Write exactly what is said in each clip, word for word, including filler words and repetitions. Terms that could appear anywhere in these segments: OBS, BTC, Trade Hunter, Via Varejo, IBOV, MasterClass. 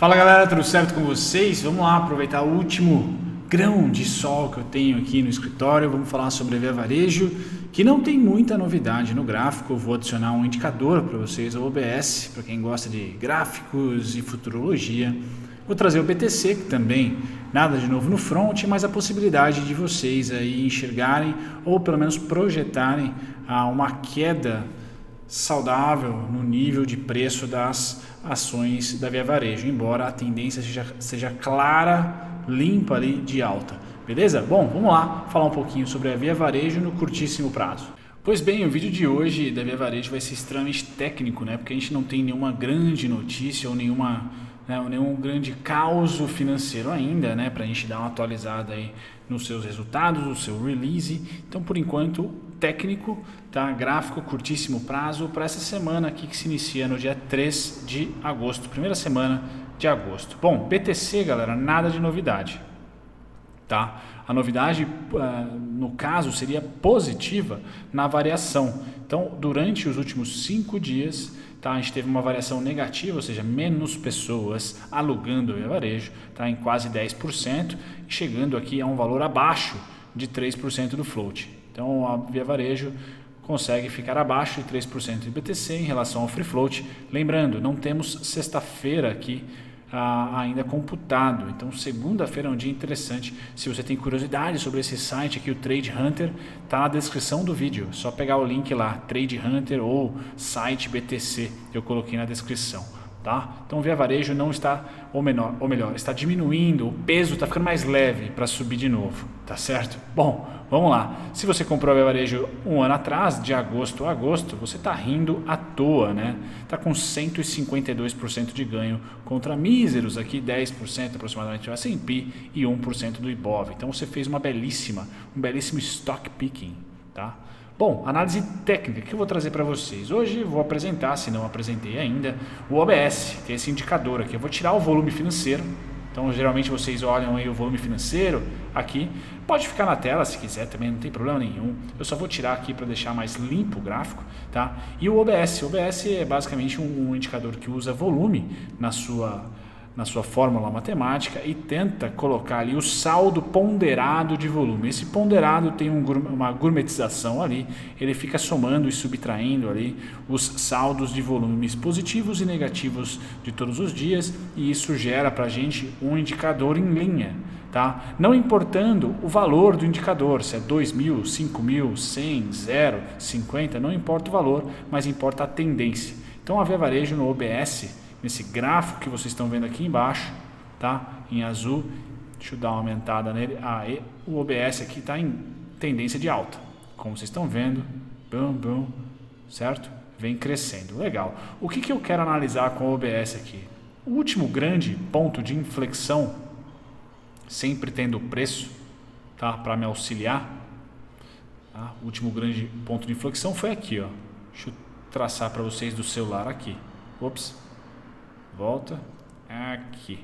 Fala galera, tudo certo com vocês? Vamos lá aproveitar o último grão de sol que eu tenho aqui no escritório. Vamos falar sobre a Via Varejo, que não tem muita novidade no gráfico. Eu vou adicionar um indicador para vocês, o O B S, para quem gosta de gráficos e futurologia. Vou trazer o B T C, que também nada de novo no front, mas a possibilidade de vocês aí enxergarem ou pelo menos projetarem uma queda saudável no nível de preço das ações da Via Varejo, embora a tendência seja, seja clara, limpa ali de alta. Beleza? Bom, vamos lá falar um pouquinho sobre a Via Varejo no curtíssimo prazo. Pois bem, o vídeo de hoje da Via Varejo vai ser extremamente técnico, né? Porque a gente não tem nenhuma grande notícia ou nenhuma, né, nenhum grande causo financeiro ainda, né? Para a gente dar uma atualizada aí nos seus resultados, o seu release. Então, por enquanto, técnico, tá? Gráfico, curtíssimo prazo, para essa semana aqui que se inicia no dia três de agosto, primeira semana de agosto. Bom, B T C, galera, nada de novidade, tá? A novidade, no caso, seria positiva na variação. Então, durante os últimos cinco dias, tá, a gente teve uma variação negativa, ou seja, menos pessoas alugando o Via Varejo, tá, em quase dez por cento, chegando aqui a um valor abaixo de três por cento do float. Então a Via Varejo consegue ficar abaixo de três por cento de B T C em relação ao free float. Lembrando, não temos sexta-feira aqui ah, ainda computado, então segunda-feira é um dia interessante. Se você tem curiosidade sobre esse site aqui, o Trade Hunter, está na descrição do vídeo. É só pegar o link lá, Trade Hunter ou site B T C, eu coloquei na descrição. Tá? Então o Via Varejo não está, ou, menor, ou melhor, está diminuindo, o peso está ficando mais leve para subir de novo, tá certo? Bom, vamos lá, se você comprou o Via Varejo um ano atrás, de agosto a agosto, você está rindo à toa, né? Está com cento e cinquenta e dois por cento de ganho contra míseros aqui, dez por cento aproximadamente do S and P e um por cento do I B O V, então você fez uma belíssima, um belíssimo stock picking, tá? Bom, análise técnica que eu vou trazer para vocês. Hoje vou apresentar, se não apresentei ainda, o O B S, que é esse indicador aqui. Eu vou tirar o volume financeiro. Então, geralmente vocês olham aí o volume financeiro aqui. Pode ficar na tela se quiser também, não tem problema nenhum. Eu só vou tirar aqui para deixar mais limpo o gráfico, tá? E o O B S. O O B S é basicamente um indicador que usa volume na sua, na sua fórmula matemática e tenta colocar ali o saldo ponderado de volume. Esse ponderado tem um, uma gourmetização ali, ele fica somando e subtraindo ali os saldos de volumes positivos e negativos de todos os dias, e isso gera para a gente um indicador em linha, tá? Não importando o valor do indicador, se é dois mil, cinco mil, cem, zero, cinquenta, não importa o valor, mas importa a tendência. Então a Via Varejo no O B S, nesse gráfico que vocês estão vendo aqui embaixo, tá? Em azul, deixa eu dar uma aumentada nele, ah, e, o O B S aqui está em tendência de alta, como vocês estão vendo, bum, bum, certo? Vem crescendo, legal. O que, que eu quero analisar com o O B S aqui? O último grande ponto de inflexão, sempre tendo o preço, tá? Para me auxiliar, tá? O último grande ponto de inflexão foi aqui, ó. Deixa eu traçar para vocês do celular aqui, ops, volta aqui,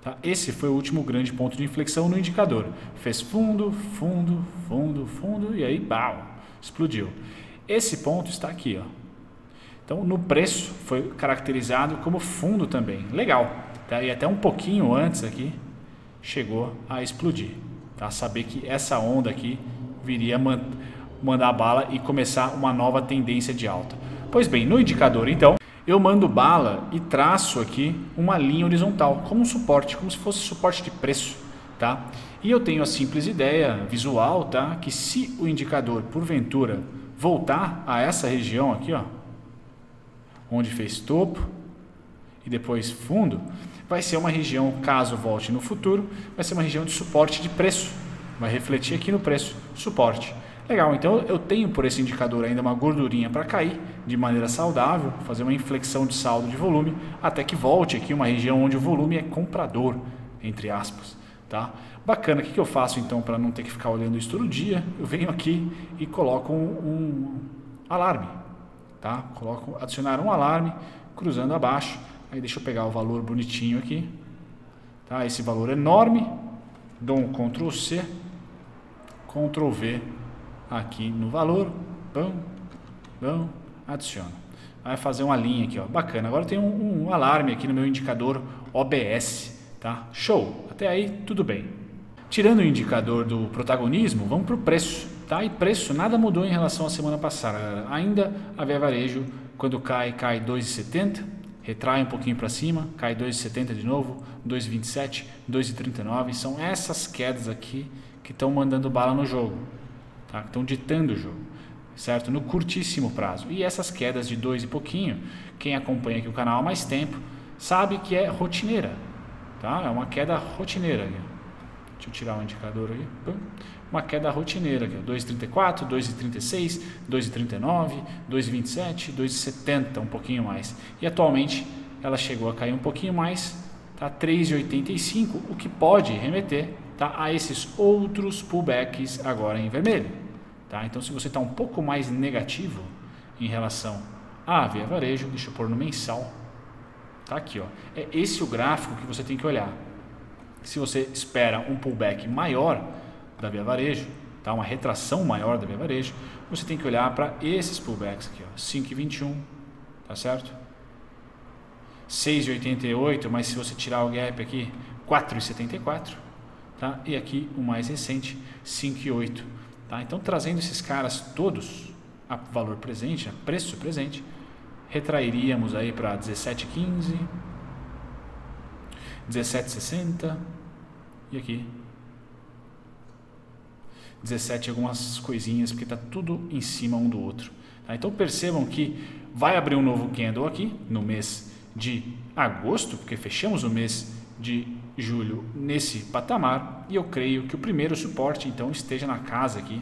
tá? Esse foi o último grande ponto de inflexão no indicador, fez fundo, fundo, fundo, fundo e aí bau, explodiu. Esse ponto está aqui, ó. Então no preço foi caracterizado como fundo também, legal, tá? E até um pouquinho antes aqui chegou a explodir, tá? Saber que essa onda aqui viria man mandar bala e começar uma nova tendência de alta. Pois bem, no indicador então eu mando bala e traço aqui uma linha horizontal, como um suporte, como se fosse suporte de preço, tá? E eu tenho a simples ideia visual, tá? Que se o indicador, porventura, voltar a essa região aqui, ó, onde fez topo e depois fundo, vai ser uma região, caso volte no futuro, vai ser uma região de suporte de preço. Vai refletir aqui no preço, suporte. Legal, então eu tenho por esse indicador ainda uma gordurinha para cair de maneira saudável, fazer uma inflexão de saldo de volume, até que volte aqui uma região onde o volume é comprador, entre aspas, tá? Bacana, o que eu faço então para não ter que ficar olhando isso todo dia? Eu venho aqui e coloco um, um alarme, tá? Coloco, adicionar um alarme, cruzando abaixo, aí deixa eu pegar o valor bonitinho aqui, tá? Esse valor enorme, dou um control C, control V, aqui no valor, bom, bom, adiciona. vai fazer uma linha aqui, ó, bacana. Agora tem um, um alarme aqui no meu indicador O B S, tá? Show, até aí tudo bem. Tirando o indicador do protagonismo, vamos para o preço, tá? E preço, nada mudou em relação à semana passada, galera. Ainda a Via Varejo, quando cai, cai dois e setenta, retrai um pouquinho para cima, cai dois e setenta de novo, dois e vinte e sete, dois e trinta e nove, são essas quedas aqui que estão mandando bala no jogo, tá? Estão ditando o jogo, certo? No curtíssimo prazo. E essas quedas de dois e pouquinho, quem acompanha aqui o canal há mais tempo sabe que é rotineira, tá? É uma queda rotineira. Deixa eu tirar o um indicador aqui. Uma queda rotineira aqui, dois e trinta e quatro, dois e trinta e seis, dois e trinta e nove, dois e vinte e sete, dois e setenta, um pouquinho mais. E atualmente ela chegou a cair um pouquinho mais, tá? três e oitenta e cinco, o que pode remeter, tá, a esses outros pullbacks agora em vermelho. Tá? Então, se você está um pouco mais negativo em relação à Via Varejo, deixa eu pôr no mensal, tá aqui, ó. É esse o gráfico que você tem que olhar. Se você espera um pullback maior da Via Varejo, tá? Uma retração maior da Via Varejo, você tem que olhar para esses pullbacks aqui, ó. cinco e vinte e um, tá certo? seis e oitenta e oito, mas se você tirar o gap aqui, quatro e setenta e quatro, tá? E aqui o mais recente, cinco e oito. Tá? Então, trazendo esses caras todos a valor presente, a preço presente, retrairíamos aí para dezessete e quinze, dezessete e sessenta e aqui dezessete, algumas coisinhas, porque está tudo em cima um do outro. Tá? Então, percebam que vai abrir um novo candle aqui no mês de agosto, porque fechamos o mês de julho nesse patamar, e eu creio que o primeiro suporte então esteja na casa aqui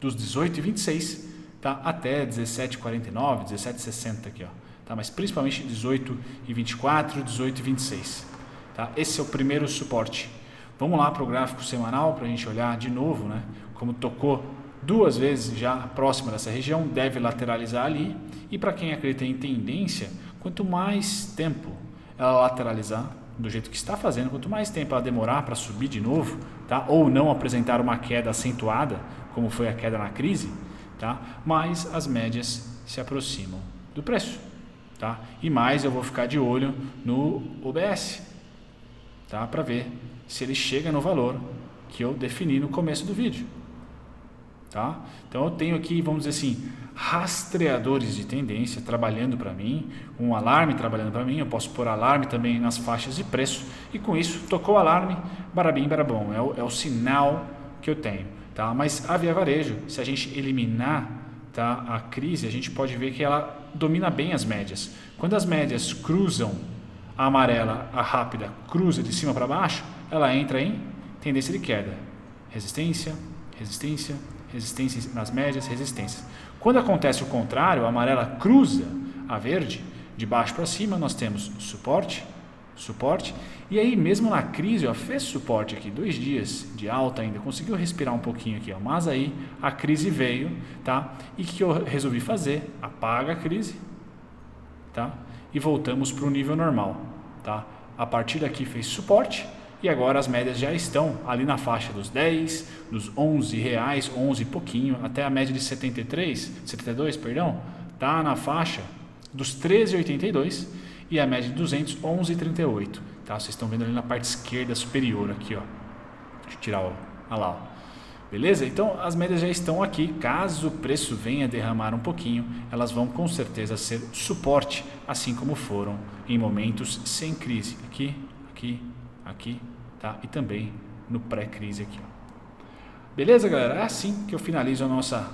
dos dezoito e vinte e seis, tá, até dezessete e quarenta e nove, dezessete e sessenta aqui, ó, tá, mas principalmente dezoito e vinte e quatro, dezoito e vinte e seis, tá? Esse é o primeiro suporte. Vamos lá para o gráfico semanal para a gente olhar de novo, né, como tocou duas vezes já próxima dessa região, deve lateralizar ali. E para quem acredita em tendência, quanto mais tempo ela lateralizar do jeito que está fazendo, quanto mais tempo ela demorar para subir de novo, tá? Ou não apresentar uma queda acentuada, como foi a queda na crise, tá? Mais as médias se aproximam do preço, tá? E mais eu vou ficar de olho no O B S, tá? Para ver se ele chega no valor que eu defini no começo do vídeo, tá? Então eu tenho aqui, vamos dizer assim, rastreadores de tendência trabalhando para mim, um alarme trabalhando para mim. Eu posso pôr alarme também nas faixas de preço, e com isso, tocou o alarme, barabim, barabom, é o, é o sinal que eu tenho, tá? Mas a Via Varejo, se a gente eliminar, tá, a crise, a gente pode ver que ela domina bem as médias. Quando as médias cruzam, a amarela, a rápida, cruza de cima para baixo, ela entra em tendência de queda, resistência, resistência, resistência nas médias, resistência. Quando acontece o contrário, a amarela cruza a verde, de baixo para cima, nós temos suporte, suporte, e aí mesmo na crise, ó, fez suporte aqui, dois dias de alta ainda, conseguiu respirar um pouquinho aqui, ó, mas aí a crise veio, tá? E que eu resolvi fazer? Apaga a crise, tá? E voltamos para o nível normal, tá? A partir daqui fez suporte, e agora as médias já estão ali na faixa dos dez, dos onze reais, onze e pouquinho, até a média de setenta e três, setenta e dois, perdão, tá na faixa dos treze e oitenta e dois, e a média de duzentos, onze e trinta e oito, tá? Vocês estão vendo ali na parte esquerda superior aqui, ó. Deixa eu tirar o, olha lá, ó. Beleza? Então as médias já estão aqui. Caso o preço venha derramar um pouquinho, elas vão com certeza ser suporte, assim como foram em momentos sem crise. Aqui, aqui, aqui, tá? E também no pré-crise aqui, ó. Beleza, galera? É assim que eu finalizo a nossa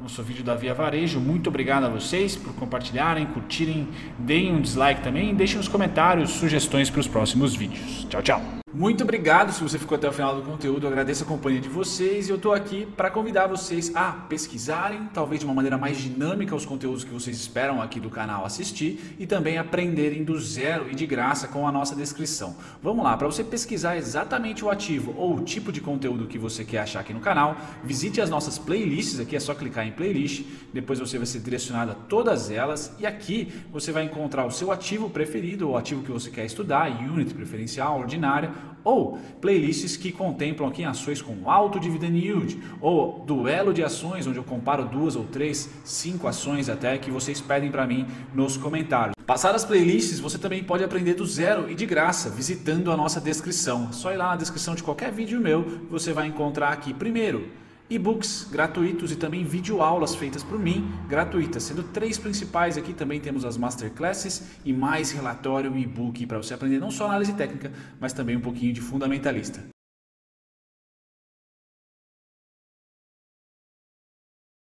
nosso vídeo da Via Varejo. Muito obrigado a vocês por compartilharem, curtirem, deem um dislike também, deixem nos comentários sugestões para os próximos vídeos. Tchau, tchau! Muito obrigado se você ficou até o final do conteúdo, eu agradeço a companhia de vocês, e eu estou aqui para convidar vocês a pesquisarem, talvez de uma maneira mais dinâmica, os conteúdos que vocês esperam aqui do canal assistir, e também aprenderem do zero e de graça com a nossa descrição. Vamos lá, para você pesquisar exatamente o ativo ou o tipo de conteúdo que você quer achar aqui no canal, visite as nossas playlists aqui, é só clicar em playlist, depois você vai ser direcionado a todas elas, e aqui você vai encontrar o seu ativo preferido, o ativo que você quer estudar, unit preferencial, ordinária, ou playlists que contemplam aqui ações com alto dividend yield, ou duelo de ações, onde eu comparo duas ou três, cinco ações até, que vocês pedem para mim nos comentários. Passadas as playlists, você também pode aprender do zero e de graça, visitando a nossa descrição. Só ir lá na descrição de qualquer vídeo meu, você vai encontrar aqui primeiro e-books gratuitos e também videoaulas feitas por mim, gratuitas, sendo três principais aqui. Também temos as masterclasses e mais relatório e e-book para você aprender não só análise técnica, mas também um pouquinho de fundamentalista.